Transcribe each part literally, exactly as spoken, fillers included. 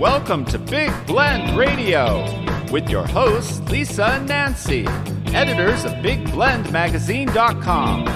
Welcome to Big Blend Radio with your hosts, Lisa and Nancy, editors of Big Blend Magazine dot com.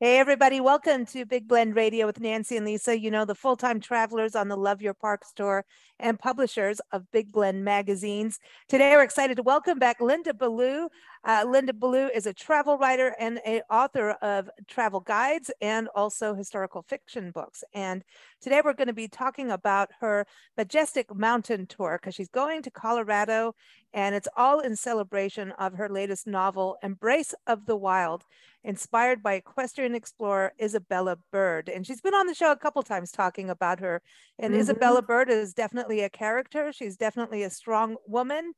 Hey, everybody. Welcome to Big Blend Radio with Nancy and Lisa. You know, the full-time travelers on the Love Your Parks tour and publishers of Big Blend magazines. Today, we're excited to welcome back Linda Ballou. Uh, Linda Ballou is a travel writer and an author of travel guides and also historical fiction books. And today, we're going to be talking about her majestic mountain tour because she's going to Colorado, and it's all in celebration of her latest novel, Embrace of the Wild, inspired by equestrian explorer Isabella Bird. And she's been on the show a couple times talking about her. And mm-hmm. Isabella Bird is definitely a character. She's definitely a strong woman.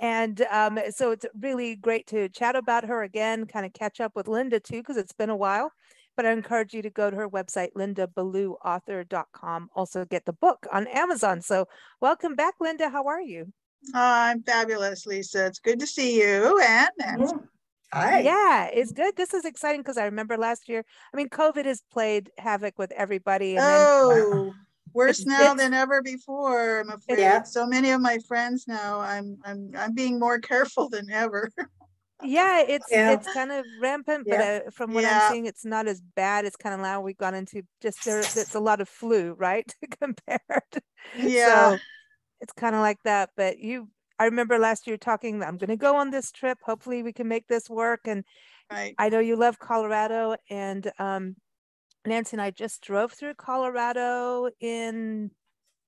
And um, so it's really great to chat about her again, kind of catch up with Linda too, because it's been a while. But I encourage you to go to her website, linda ballou author dot com. Also get the book on Amazon. So welcome back, Linda. How are you? Oh, I'm fabulous, Lisa. It's good to see you. And, and yeah. Hi. Yeah, it's good. This is exciting because I remember last year, I mean, COVID has played havoc with everybody. And oh, then, wow. worse it's, now it's, than ever before, I'm afraid. Yeah. So many of my friends now, I'm I'm I'm being more careful than ever. Yeah, it's yeah. it's kind of rampant, yeah. but uh, from what yeah. I'm seeing, it's not as bad. It's kind of now we've gone into just there. It's a lot of flu, right? Compared. Yeah. So, it's kind of like that, but you, I remember last year talking, I'm going to go on this trip. Hopefully we can make this work. And right. I know you love Colorado, and um, Nancy and I just drove through Colorado in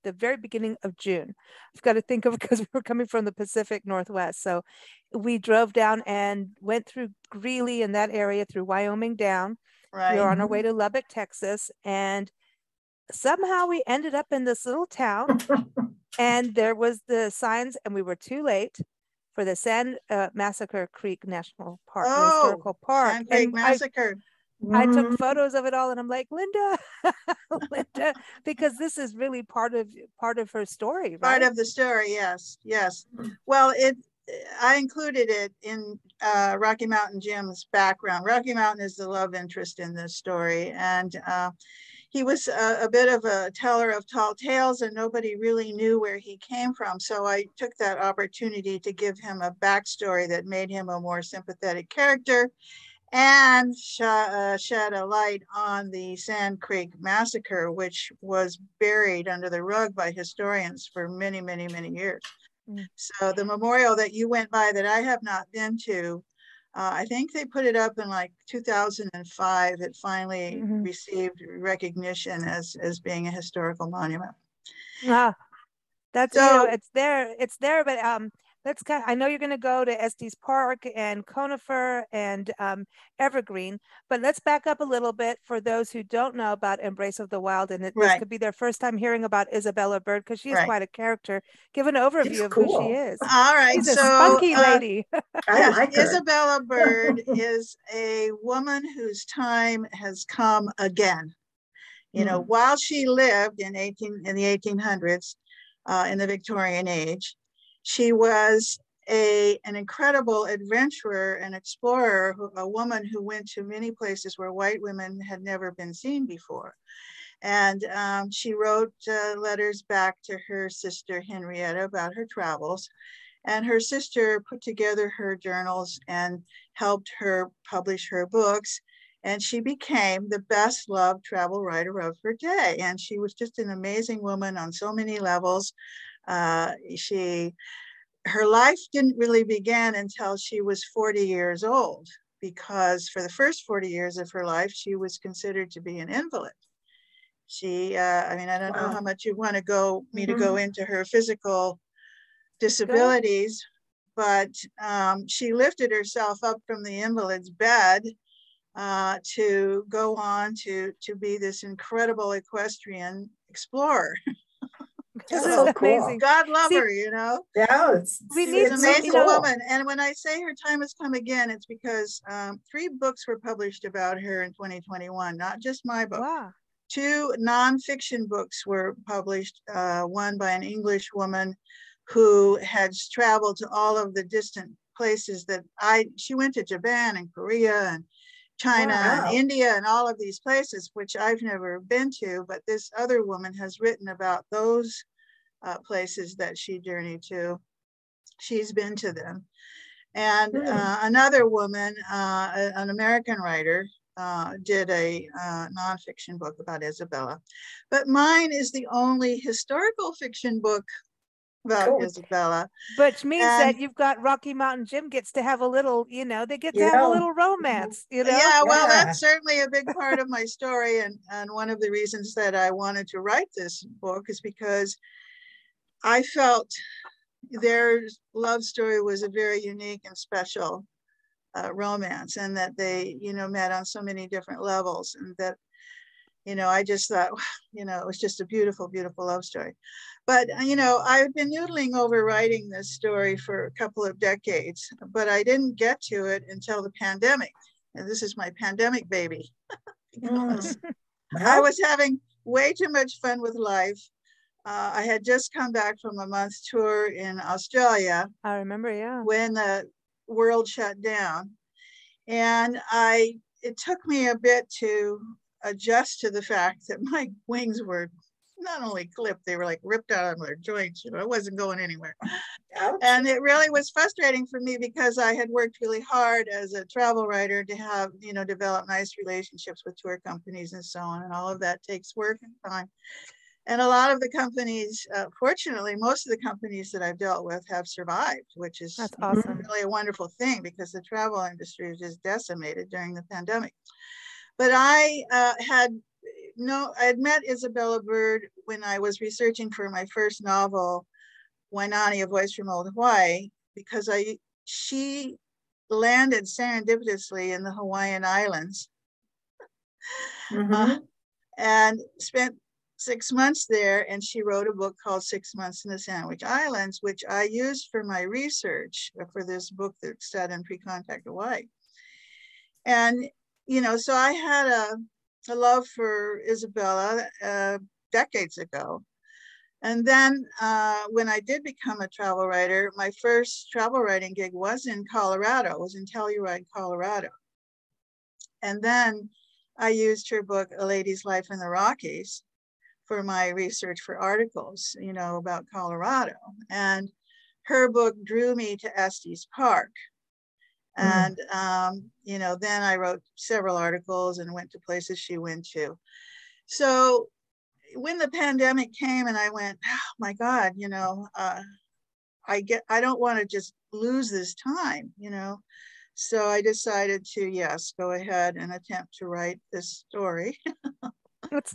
the very beginning of June. I've got to think of it because we were coming from the Pacific Northwest. So we drove down and went through Greeley and that area through Wyoming down. Right. We were on our way to Lubbock, Texas. And somehow we ended up in this little town. And there was the signs, and we were too late for the Sand uh, Massacre Creek National Park, oh, historical park. Sand Creek Massacre. I, mm-hmm. I took photos of it all, and I'm like, Linda, Linda, because this is really part of part of her story. Right? Part of the story, yes, yes. Well, it I included it in uh, Rocky Mountain Jim's background. Rocky Mountain is the love interest in this story, and. Uh, He was a, a bit of a teller of tall tales, and nobody really knew where he came from. So I took that opportunity to give him a backstory that made him a more sympathetic character and sh- uh, shed a light on the Sand Creek Massacre, which was buried under the rug by historians for many, many, many years. Mm-hmm. So the memorial that you went by that I have not been to, Uh, I think they put it up in like two thousand five. It finally mm-hmm. received recognition as as being a historical monument. Ah, that's so, you know, it's there. It's there, but um, let's kind of, I know you're going to go to Estes Park and Conifer and um, Evergreen, but let's back up a little bit for those who don't know about Embrace of the Wild, and it, right. this could be their first time hearing about Isabella Bird because she's right. quite a character. Give an overview it's of cool. who she is. All right, she's so a spunky uh, lady. I like Isabella Bird is a woman whose time has come again. You mm-hmm. know, while she lived in eighteen in the eighteen hundreds, uh, in the Victorian age. She was a, an incredible adventurer and explorer, who, a woman who went to many places where white women had never been seen before. And um, she wrote uh, letters back to her sister Henrietta about her travels. And her sister put together her journals and helped her publish her books. And she became the best loved travel writer of her day. And she was just an amazing woman on so many levels. Uh, she, her life didn't really begin until she was forty years old, because for the first forty years of her life, she was considered to be an invalid. She, uh, I mean, I don't wow. know how much you want to go, me mm-hmm. to go into her physical disabilities, but um, she lifted herself up from the invalid's bed uh, to go on to, to be this incredible equestrian explorer. This so is cool. amazing. God love See, her, you know. Yeah, it's, we need it's an amazing cool. woman. And when I say her time has come again, it's because um, three books were published about her in twenty twenty-one, not just my book. Wow. Two nonfiction books were published, uh, one by an English woman who had traveled to all of the distant places that I, she went to Japan and Korea and China wow. and India and all of these places, which I've never been to, but this other woman has written about those uh, places that she journeyed to. She's been to them. And really? uh, another woman, uh, an American writer, uh, did a uh, nonfiction book about Isabella. But mine is the only historical fiction book about cool. Isabella. Which means and, that you've got Rocky Mountain Jim gets to have a little, you know, they get to yeah. have a little romance, you know? Yeah, well, yeah. that's certainly a big part of my story. And, and one of the reasons that I wanted to write this book is because I felt their love story was a very unique and special uh, romance, and that they, you know, met on so many different levels, and that, you know, I just thought, you know, it was just a beautiful, beautiful love story. But, you know, I've been noodling over writing this story for a couple of decades, but I didn't get to it until the pandemic. And this is my pandemic baby. because mm. I was having way too much fun with life. Uh, I had just come back from a month tour in Australia. I remember, yeah. When the world shut down. And I, it took me a bit to adjust to the fact that my wings were not only clipped, they were like ripped out of their joints. You know, I wasn't going anywhere. Ouch. And it really was frustrating for me because I had worked really hard as a travel writer to have, you know, develop nice relationships with tour companies and so on. And all of that takes work and time. And a lot of the companies, uh, fortunately, most of the companies that I've dealt with have survived, which is That's awesome. really a wonderful thing, because the travel industry was just decimated during the pandemic. But I uh, had no, I had met Isabella Bird when I was researching for my first novel, Wainani, A Voice from Old Hawaii, because I she landed serendipitously in the Hawaiian Islands mm-hmm. uh, and spent six months there. And she wrote a book called Six Months in the Sandwich Islands, which I used for my research for this book that's set in pre-contact Hawaii. And you know, so I had a, a love for Isabella uh, decades ago. And then uh, when I did become a travel writer, my first travel writing gig was in Colorado. It was in Telluride, Colorado. And then I used her book, A Lady's Life in the Rockies, for my research for articles, you know, about Colorado. And her book drew me to Estes Park. And, um, you know, then I wrote several articles and went to places she went to. So when the pandemic came and I went, oh my God, you know, uh, I get, I don't want to just lose this time, you know. So I decided to, yes, go ahead and attempt to write this story. it's,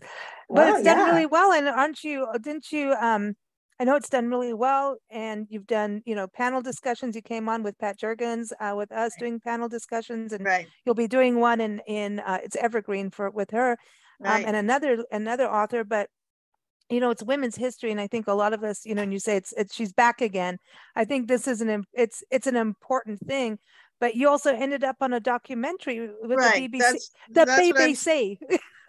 but oh, it's done yeah. really well. And aren't you, didn't you, um, I know it's done really well, and you've done, you know, panel discussions. You came on with Pat Jurgens uh, with us right. doing panel discussions, and right. you'll be doing one in in uh, it's Evergreen for with her right. um, and another another author. But you know, it's women's history, and I think a lot of us, you know, and you say it's, it's she's back again. I think this is an it's it's an important thing. But you also ended up on a documentary with right. the B B C. That's, the that's B B C.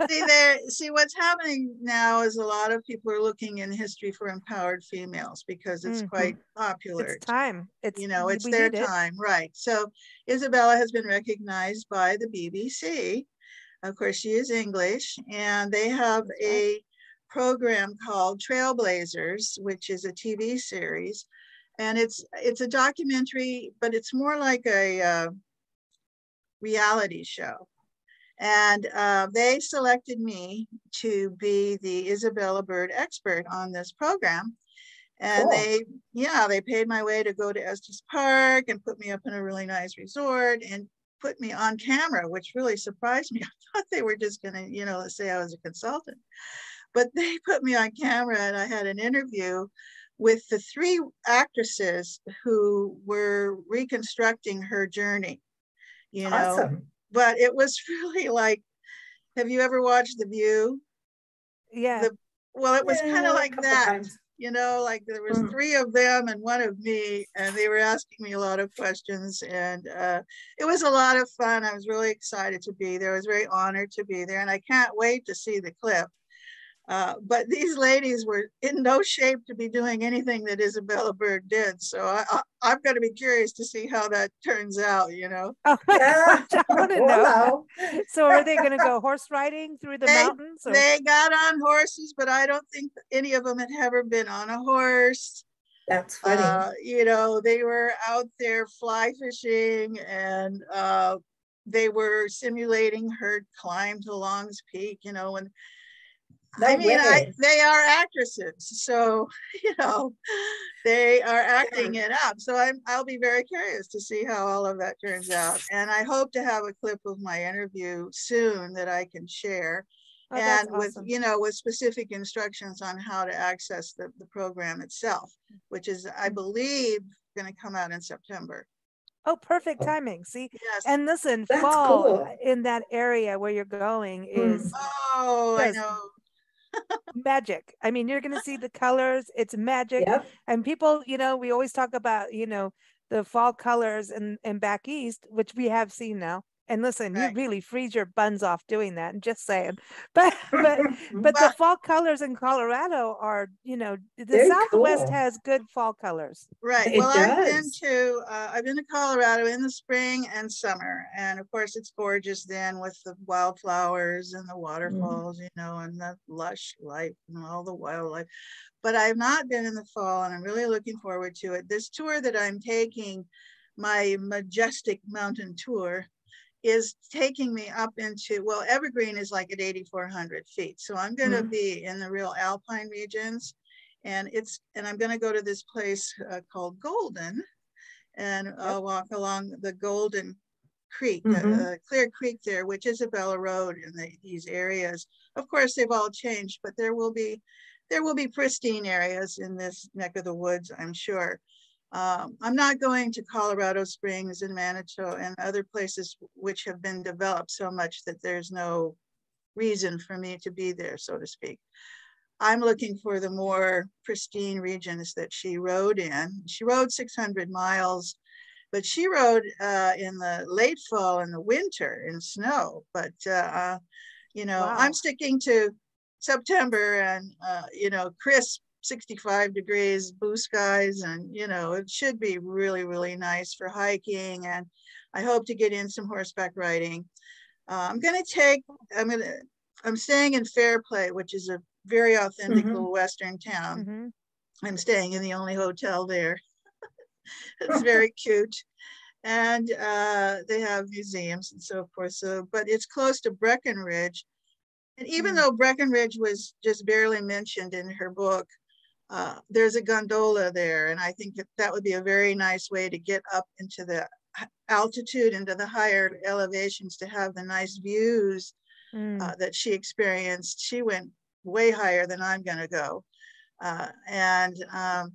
see, there, see, what's happening now is a lot of people are looking in history for empowered females because it's mm-hmm. quite popular. It's time. It's, you know, it's their time. It. Right. So Isabella has been recognized by the B B C. Of course, she is English, and they have a program called Trailblazers, which is a T V series. And it's it's a documentary, but it's more like a uh, reality show. And uh, they selected me to be the Isabella Bird expert on this program. And cool. they, yeah, they paid my way to go to Estes Park and put me up in a really nice resort and put me on camera, which really surprised me. I thought they were just going to, you know, let's say I was a consultant. But they put me on camera, and I had an interview with the three actresses who were reconstructing her journey, you know, awesome. But it was really like, have you ever watched The View? Yeah. The, well, it was yeah, kind of like that, times. You know, like there was mm. three of them and one of me, and they were asking me a lot of questions, and uh, it was a lot of fun. I was really excited to be there. I was very honored to be there, and I can't wait to see the clip. Uh, but these ladies were in no shape to be doing anything that Isabella Bird did. So I, I, I'm going to be curious to see how that turns out, you know. Oh my gosh, I want to know. So are they going to go horse riding through the they, mountains? Or? They got on horses, but I don't think any of them had ever been on a horse. That's funny. Uh, you know, they were out there fly fishing, and uh, they were simulating herd climb to Long's Peak, you know, and No I mean, I, they are actresses, so, you know, they are acting it up. So I'm, I'll be very curious to see how all of that turns out. And I hope to have a clip of my interview soon that I can share. Oh, and with, awesome. you know, with specific instructions on how to access the, the program itself, which is, I believe, going to come out in September. Oh, perfect timing. See, yes. And listen, That's fall cool. in that area where you're going is... Oh, I know. Magic. I mean, you're going to see the colors. It's magic. Yep. And people, you know, we always talk about, you know, the fall colors and, and back east, which we have seen now. And listen, right. you really freeze your buns off doing that. And just saying, but but but well, the fall colors in Colorado are, you know, the Southwest cool. has good fall colors. Right. It well, does. I've been to uh, I've been to Colorado in the spring and summer, and of course it's gorgeous then with the wildflowers and the waterfalls, mm. you know, and the lush life and all the wildlife. But I've not been in the fall, and I'm really looking forward to it. This tour that I'm taking, my majestic mountain tour, is taking me up into, well, Evergreen is like at eighty-four hundred feet. So I'm going to mm. be in the real alpine regions. And it's, and I'm going to go to this place uh, called Golden and uh, yep. walk along the Golden Creek, mm-hmm. uh, Clear Creek there, which is Isabella Road in the, these areas. Of course, they've all changed, but there will be, there will be pristine areas in this neck of the woods, I'm sure. Um, I'm not going to Colorado Springs and Manitou and other places which have been developed so much that there's no reason for me to be there, so to speak. I'm looking for the more pristine regions that she rode in. She rode six hundred miles, but she rode uh, in the late fall and the winter in snow. But, uh, you know, wow. I'm sticking to September and, uh, you know, crisp sixty-five degrees, blue skies, and you know, it should be really, really nice for hiking. And I hope to get in some horseback riding. Uh, I'm gonna take, I'm gonna, I'm staying in Fairplay, which is a very authentic mm-hmm. little Western town. Mm-hmm. I'm staying in the only hotel there. It's very cute. And uh, they have museums and so forth. So, but it's close to Breckenridge. And even mm-hmm. though Breckenridge was just barely mentioned in her book, Uh, there's a gondola there, and I think that, that would be a very nice way to get up into the altitude, into the higher elevations, to have the nice views mm. uh, that she experienced. She went way higher than I'm going to go. Uh, and um,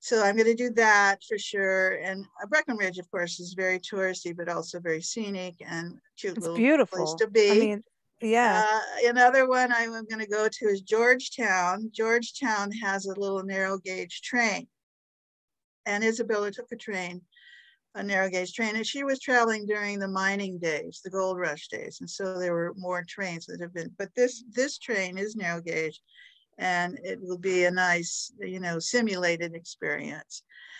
so I'm going to do that for sure. And Breckenridge, of course, is very touristy, but also very scenic and cute. It's little beautiful. Place to be. I mean Yeah. Uh, another one I'm going to go to is Georgetown. Georgetown has a little narrow gauge train. And Isabella took a train, a narrow gauge train, and she was traveling during the mining days, the gold rush days. And so there were more trains that have been, but this, this train is narrow gauge, and it will be a nice, you know, simulated experience.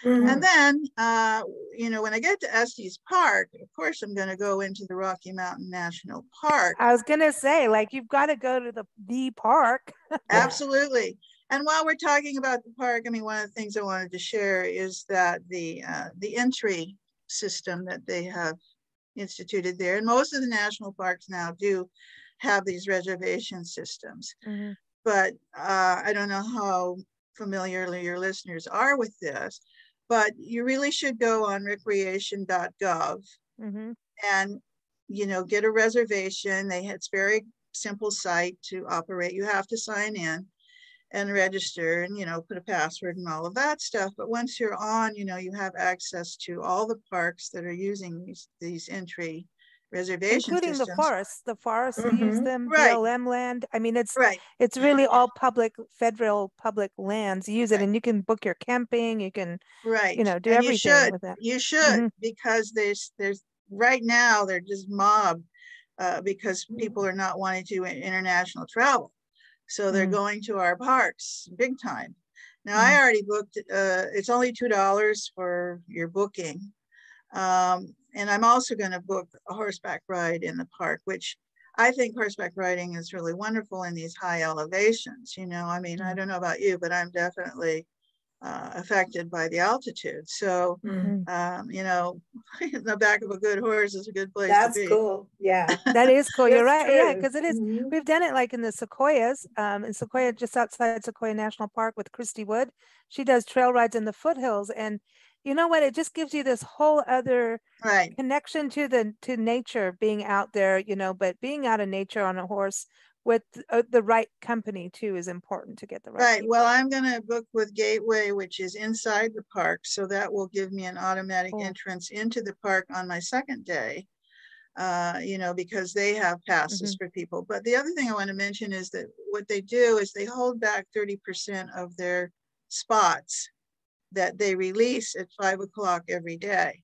Mm-hmm. And then, uh, you know, when I get to Estes Park, of course, I'm going to go into the Rocky Mountain National Park. I was going to say, like, you've got to go to the, the park. Absolutely. And while we're talking about the park, I mean, one of the things I wanted to share is that the, uh, the entry system that they have instituted there, and most of the national parks now do have these reservation systems. Mm-hmm. But uh, I don't know how familiar your listeners are with this, but you really should go on recreation dot gov mm-hmm. and, you know, get a reservation. They It's very simple site to operate. You have to sign in and register and, you know, put a password and all of that stuff. But once you're on, you know, you have access to all the parks that are using these, these entry reservation including systems. the forests the forests mm-hmm. use them, right. B L M land. I mean, it's right. it's really all public, federal public lands. You use right. it, and you can book your camping, you can right you know do and everything you should, with that you should mm-hmm. because there's there's right now they're just mobbed uh because people are not wanting to international travel, So they're going to our parks big time. Now, I already booked, uh, it's only two dollars for your booking. Um, and I'm also going to book a horseback ride in the park, which I think horseback riding is really wonderful in these high elevations. You know, I mean, I don't know about you, but I'm definitely uh, affected by the altitude. So, mm-hmm. um, you know, in the back of a good horse is a good place That's to be. That's cool. Yeah, that is cool. You're right. True. Yeah, because it is. Mm-hmm. We've done it like in the Sequoias, um, in Sequoia, just outside Sequoia National Park with Christy Wood. She does trail rides in the foothills, and you know what? It just gives you this whole other right. connection to the to nature, being out there, you know, but being out of nature on a horse with uh, the right company too is important to get the right. Right. People. Well, I'm going to book with Gateway, which is inside the park. So that will give me an automatic cool. entrance into the park on my second day, uh, you know, because they have passes mm-hmm. for people. But the other thing I want to mention is that what they do is they hold back thirty percent of their spots that they release at five o'clock every day.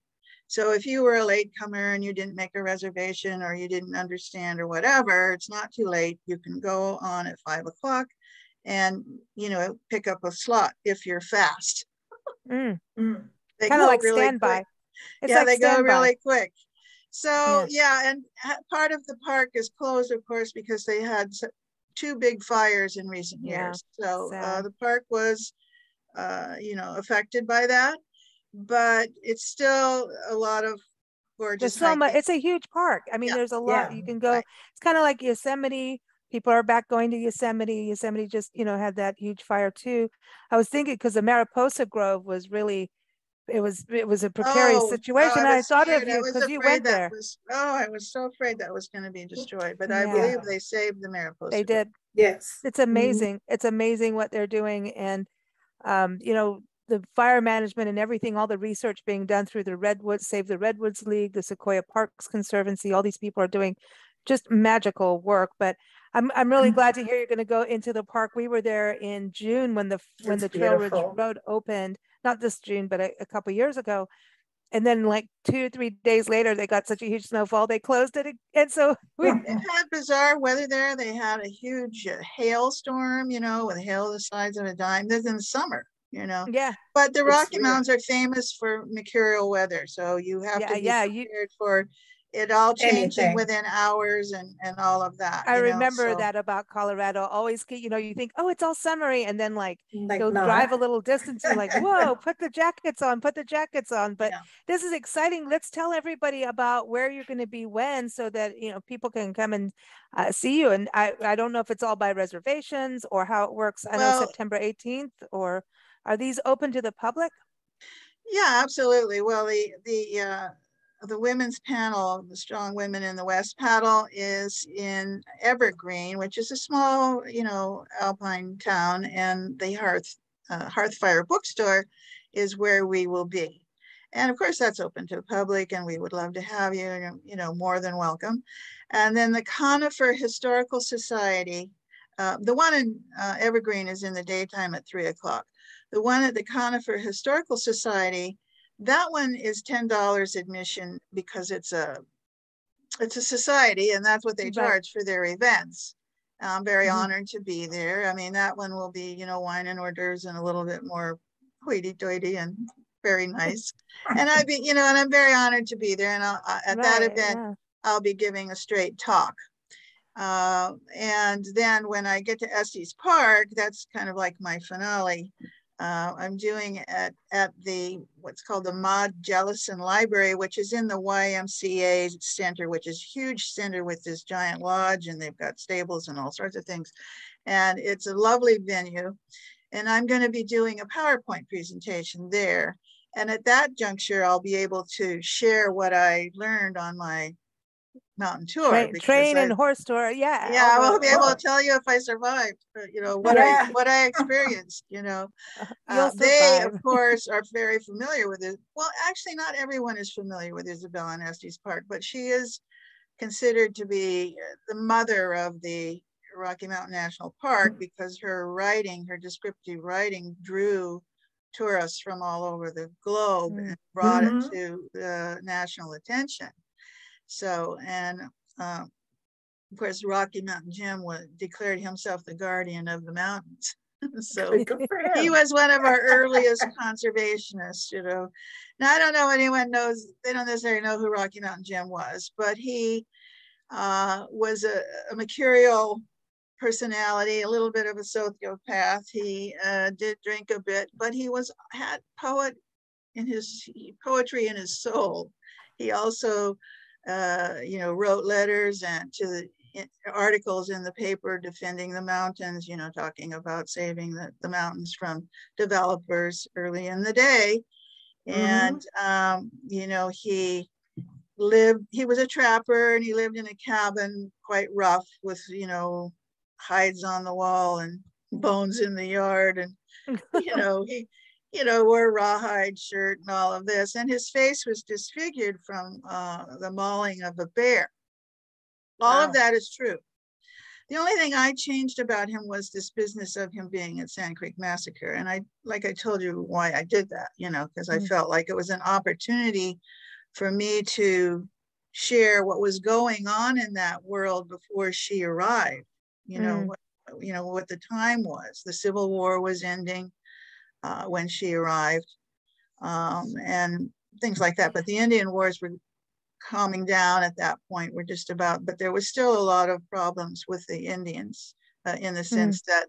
So if you were a latecomer and you didn't make a reservation or you didn't understand or whatever, it's not too late. You can go on at five o'clock and, you know, pick up a slot if you're fast. Mm. Mm. Kind of like really standby. It's yeah, like they standby. Go really quick. So yeah. yeah, and part of the park is closed, of course, because they had two big fires in recent yeah. years. So, so. Uh, the park was Uh, you know, affected by that, but it's still a lot of gorgeous. So much, it's a huge park. I mean, yeah. there's a lot yeah. you can go. Right. It's kind of like Yosemite. People are back going to Yosemite. Yosemite just, you know, had that huge fire too. I was thinking because the Mariposa Grove was really, it was it was a precarious oh, situation. Oh, I, I thought scared. Of you because you went there. Was, oh, I was so afraid that was going to be destroyed, but I yeah. believe they saved the Mariposa. They Grove. Did. Yes, it's amazing. Mm-hmm. It's amazing what they're doing. And Um, you know, the fire management and everything, all the research being done through the Redwoods, Save the Redwoods League, the Sequoia Parks Conservancy, all these people are doing just magical work. But I'm I'm really glad to hear you're going to go into the park. We were there in June when the when it's the Trail Ridge Road opened, not this June, but a, a couple of years ago. And then like two, three days later, they got such a huge snowfall, they closed it. And so we yeah, they had bizarre weather there. They had a huge uh, hailstorm, you know, with hail the size of a dime. This is in the summer, you know. Yeah. But the Rocky Mountains are famous for mercurial weather. So you have yeah, to be yeah, prepared you, for it all changing anything. Within hours and, and all of that. I you remember know, so. That about Colorado. Always, you know, you think, oh, it's all summery. And then like, like you'll no. drive a little distance. You're like, whoa, put the jackets on, put the jackets on. But yeah. this is exciting. Let's tell everybody about where you're going to be when, so that, you know, people can come and uh, see you. And I, I don't know if it's all by reservations or how it works. I well, know September eighteenth, or are these open to the public? Yeah, absolutely. Well, the, the, uh, the women's panel, the Strong Women in the West panel, is in Evergreen, which is a small, you know, alpine town, and the Hearth uh, Hearthfire bookstore is where we will be. And of course, that's open to the public, and we would love to have you, and you know, more than welcome. And then the Conifer Historical Society, uh, the one in uh, Evergreen is in the daytime at three o'clock. The one at the Conifer Historical Society, that one is ten dollars admission, because it's a it's a society, and that's what they charge for their events. I'm very mm-hmm. honored to be there. I mean, that one will be, you know, wine and hors d'oeuvres and a little bit more hoity-toity and very nice. And I be, you know, and I'm very honored to be there. And I'll, I, at right, that event, yeah. I'll be giving a straight talk. Uh, and then when I get to Estes Park, that's kind of like my finale. Uh, I'm doing at at the what's called the Maud Jellison Library, which is in the Y M C A Center, which is a huge center with this giant lodge, and they've got stables and all sorts of things. And it's a lovely venue. And I'm going to be doing a PowerPoint presentation there. And at that juncture, I'll be able to share what I learned on my mountain tour. Train, train I, and horse tour, yeah. Yeah, I will be able to tell you if I survived, you know, what yeah. I what I experienced, you know. Uh, they, of course, are very familiar with it. Well, actually, not everyone is familiar with Isabella and Estes Park, but she is considered to be the mother of the Rocky Mountain National Park, because her writing, her descriptive writing, drew tourists from all over the globe mm-hmm. and brought mm-hmm. it to the national attention. So, and um, of course, Rocky Mountain Jim was, declared himself the guardian of the mountains. So he was one of our earliest conservationists, you know. Now, I don't know anyone knows, they don't necessarily know who Rocky Mountain Jim was, but he uh, was a, a mercurial personality, a little bit of a sociopath. He uh, did drink a bit, but he was had poet in his poetry in his soul. He also, uh, you know, wrote letters and to the In articles in the paper defending the mountains, you know, talking about saving the, the mountains from developers early in the day. And, mm-hmm. um, you know, he lived, he was a trapper and he lived in a cabin quite rough with, you know, hides on the wall and bones in the yard. And, you know, he, you know, wore a rawhide shirt and all of this. And his face was disfigured from uh, the mauling of a bear. All wow. of that is true. The only thing I changed about him was this business of him being at Sand Creek Massacre. And I, like I told you why I did that, you know, because mm-hmm. I felt like it was an opportunity for me to share what was going on in that world before she arrived, you mm-hmm. know, what, you know, what the time was. The Civil War was ending uh, when she arrived um, and things like that. But the Indian Wars were calming down at that point, we're just about, but there was still a lot of problems with the Indians uh, in the sense mm. that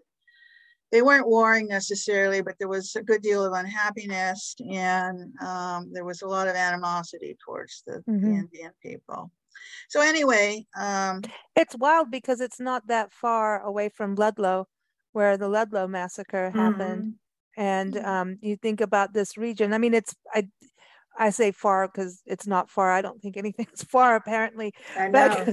they weren't warring necessarily, but there was a good deal of unhappiness and um, there was a lot of animosity towards the, mm-hmm. the Indian people. So anyway. Um, it's wild because it's not that far away from Ludlow where the Ludlow massacre mm-hmm. happened. And um, you think about this region, I mean, it's, I. I say far because it's not far. I don't think anything's far apparently, but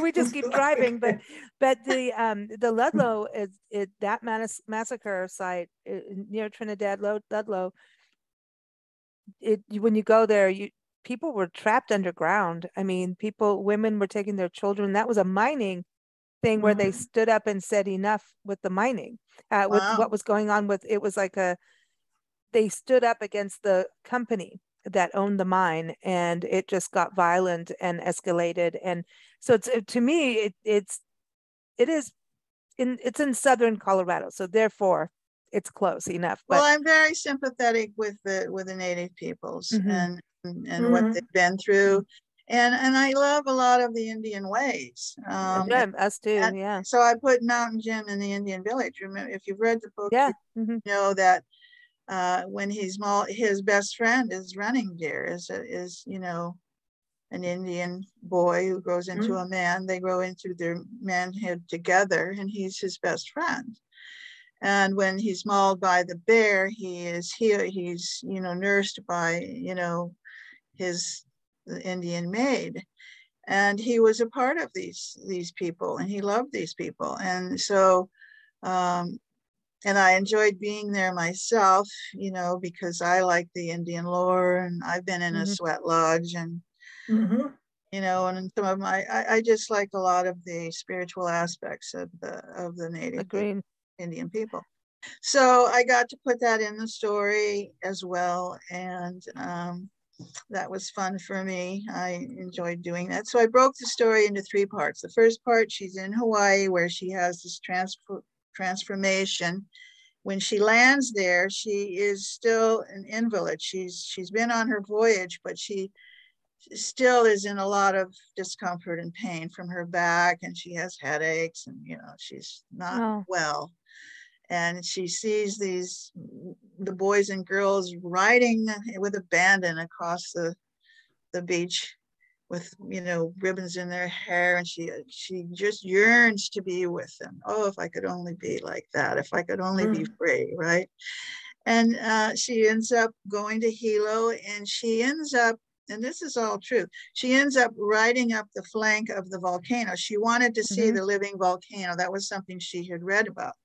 we just keep driving. But but the um, the Ludlow is it, that mass- massacre site it, near Trinidad Ludlow. It when you go there, you people were trapped underground. I mean, people, women were taking their children. That was a mining thing mm-hmm. where they stood up and said enough with the mining, uh, with wow. what was going on with it was like a they stood up against the company that owned the mine, and it just got violent and escalated. And so it's, to me, it, it's, it is in, it's in Southern Colorado. So therefore it's close enough. But... Well, I'm very sympathetic with the, with the native peoples mm-hmm. and, and mm-hmm. what they've been through. And, and I love a lot of the Indian ways. Um, yeah, us too. And, yeah. So I put Mountain Jim in the Indian village. Remember, if you've read the book, yeah. you mm-hmm. know that Uh, when he's maul, his best friend is Running Deer, is a, is you know, an Indian boy who grows into mm-hmm. a man. They grow into their manhood together, and he's his best friend. And when he's mauled by the bear, he is he he's you know nursed by you know his Indian maid, and he was a part of these these people, and he loved these people, and so. Um, And I enjoyed being there myself, you know, because I like the Indian lore and I've been in a mm-hmm. sweat lodge and, mm-hmm. you know, and some of my, I, I just like a lot of the spiritual aspects of the, of the native people, Indian people. So I got to put that in the story as well. And um, that was fun for me. I enjoyed doing that. So I broke the story into three parts. The first part, she's in Hawaii where she has this transport. transformation. When she lands there, she is still an invalid. She's she's been on her voyage, but she still is in a lot of discomfort and pain from her back, and she has headaches, and you know she's not oh. well. And she sees these the boys and girls riding with abandon across the the beach, with, you know, ribbons in their hair, and she she just yearns to be with them. Oh, if I could only be like that, if I could only mm. be free, right? And uh, she ends up going to Hilo, and she ends up, and this is all true, she ends up riding up the flank of the volcano. She wanted to mm-hmm. see the living volcano. That was something she had read about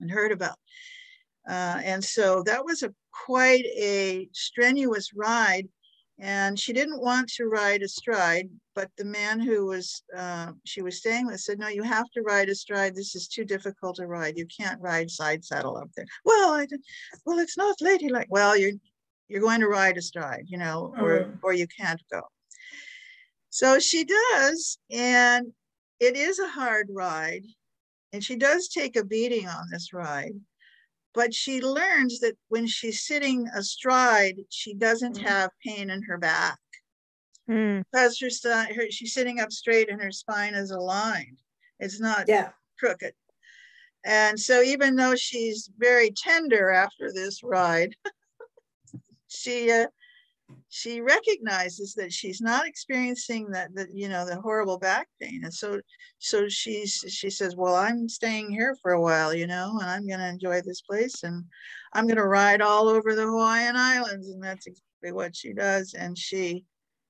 and heard about. Uh, and so that was a quite a strenuous ride. And she didn't want to ride astride, but the man who was uh, she was staying with said, "No, you have to ride astride. This is too difficult to ride. You can't ride side saddle up there." Well, I didn't, well, it's not ladylike. Well, you're you're going to ride astride, you know, or mm. or you can't go. So she does, and it is a hard ride, and she does take a beating on this ride, but she learns that when she's sitting astride, she doesn't mm. have pain in her back. Mm. Because her, her, she's sitting up straight and her spine is aligned. It's not yeah. crooked. And so even though she's very tender after this ride, she uh, she recognizes that she's not experiencing that, that, you know, the horrible back pain. And so so she's she says, well, I'm staying here for a while, you know, and I'm going to enjoy this place, and I'm going to ride all over the Hawaiian Islands. And that's exactly what she does. And she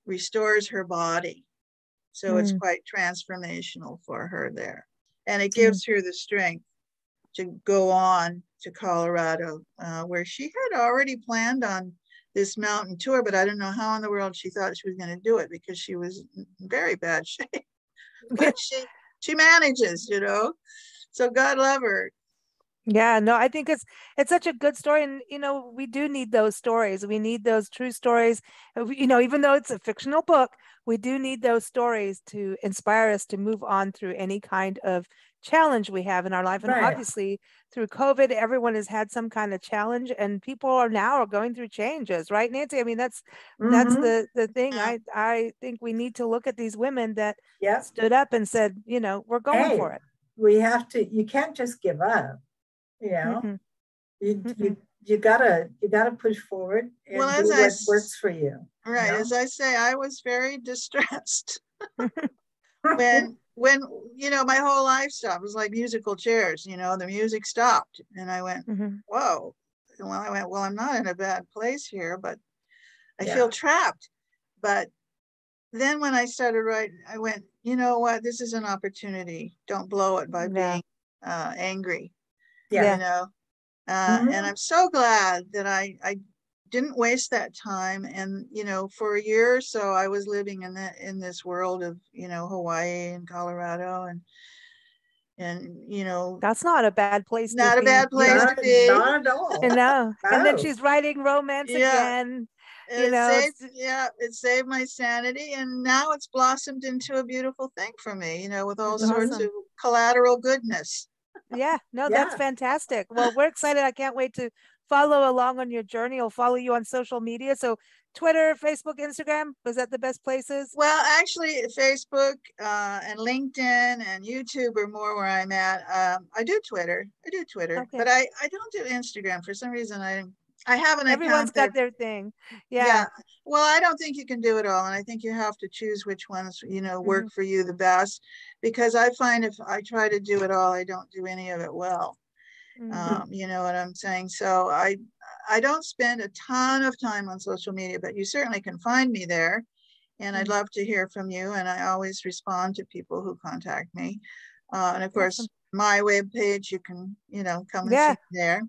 restores her body. So mm. it's quite transformational for her there. And it gives mm. her the strength to go on to Colorado, uh, where she had already planned on this mountain tour, but I don't know how in the world she thought she was going to do it, because she was in very bad shape. But she, she manages, you know, so God love her. Yeah, no, I think it's it's such a good story. And, you know, we do need those stories. We need those true stories. You know, even though it's a fictional book, we do need those stories to inspire us to move on through any kind of challenge we have in our life. And right. obviously through COVID, everyone has had some kind of challenge, and people are now are going through changes, right, Nancy? I mean, that's mm-hmm. that's the, the thing. I, I think we need to look at these women that yep. stood up and said, you know, we're going hey, for it. We have to, you can't just give up. You know, mm-hmm. you, mm-hmm. you you gotta you gotta push forward and well, do what I, works for you. Right, you know? As I say, I was very distressed when when you know my whole life stopped. It was like musical chairs. You know, the music stopped, and I went, mm-hmm. "Whoa!" And well, I went, "Well, I'm not in a bad place here, but I yeah. feel trapped." But then when I started writing, I went, "You know what? This is an opportunity. Don't blow it by yeah. being uh, angry." Yeah. You know, uh, mm-hmm. and I'm so glad that I, I didn't waste that time. And, you know, for a year or so, I was living in that, in this world of, you know, Hawaii and Colorado and, and, you know, that's not a bad place. Not a bad place to be. Not at all. No. And then she's writing romance yeah. again. You know, it saved, yeah, it saved my sanity, and now it's blossomed into a beautiful thing for me, you know, with all that's sorts awesome. Of collateral goodness. Yeah, no, yeah. that's fantastic. Well, we're excited. I can't wait to follow along on your journey. I'll follow you on social media. So Twitter, Facebook, Instagram, was that the best places? Well, actually, Facebook uh, and LinkedIn and YouTube are more where I'm at. Um, I do Twitter. I do Twitter, okay. but I, I don't do Instagram. For some reason, I I haven't. Everyone's got their thing. Yeah. yeah. Well, I don't think you can do it all. And I think you have to choose which ones, you know, work mm-hmm. for you the best, because I find if I try to do it all, I don't do any of it well. Mm-hmm. Um, you know what I'm saying? So I, I don't spend a ton of time on social media, but you certainly can find me there, and mm-hmm. I'd love to hear from you. And I always respond to people who contact me. Uh, and of course, awesome. My webpage, you can, you know, come and yeah. see me there.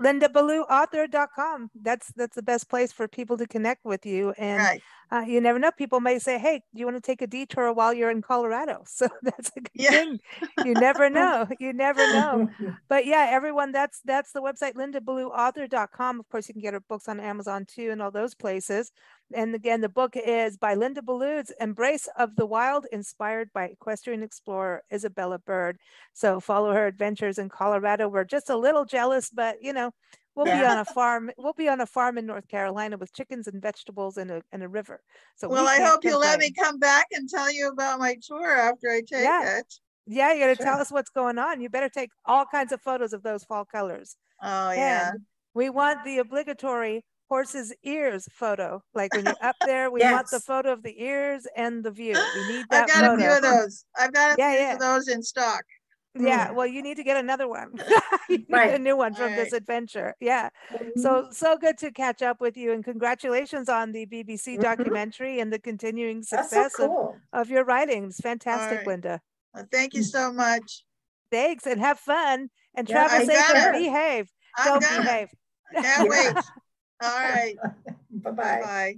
linda ballou author dot com. That's that's the best place for people to connect with you. And right. uh, you never know, people may say, hey, do you want to take a detour while you're in Colorado? So that's a good yeah. thing. You never know. You never know. But yeah, everyone, that's that's the website, linda ballou author dot com. Of course, you can get her books on Amazon too and all those places. And again, the book is by Linda Ballou. It's Embrace of the Wild, inspired by equestrian explorer Isabella Bird. So follow her adventures in Colorado. We're just a little jealous, but you know, we'll yeah. be on a farm. We'll be on a farm in North Carolina with chickens and vegetables and a and a river. So well, we I hope you'll let me come back and tell you about my tour after I take yeah. it. Yeah, you're gonna sure. tell us what's going on. You better take all kinds of photos of those fall colors. Oh and yeah. We want the obligatory horse's ears photo, like when you're up there, we yes. want the photo of the ears and the view. We need that. I've got photo. A few of those. I've got a yeah, few yeah. of those in stock. Yeah, well, you need to get another one. You need right. a new one from right. this adventure. Yeah, mm-hmm. so so good to catch up with you, and congratulations on the B B C documentary mm-hmm. and the continuing success so cool. of, of your writing. It's fantastic, right. Linda. Well, thank you so much. Thanks, and have fun and yeah, travel safe and behave. Don't behave. I can't wait. All right. Bye-bye. Bye-bye.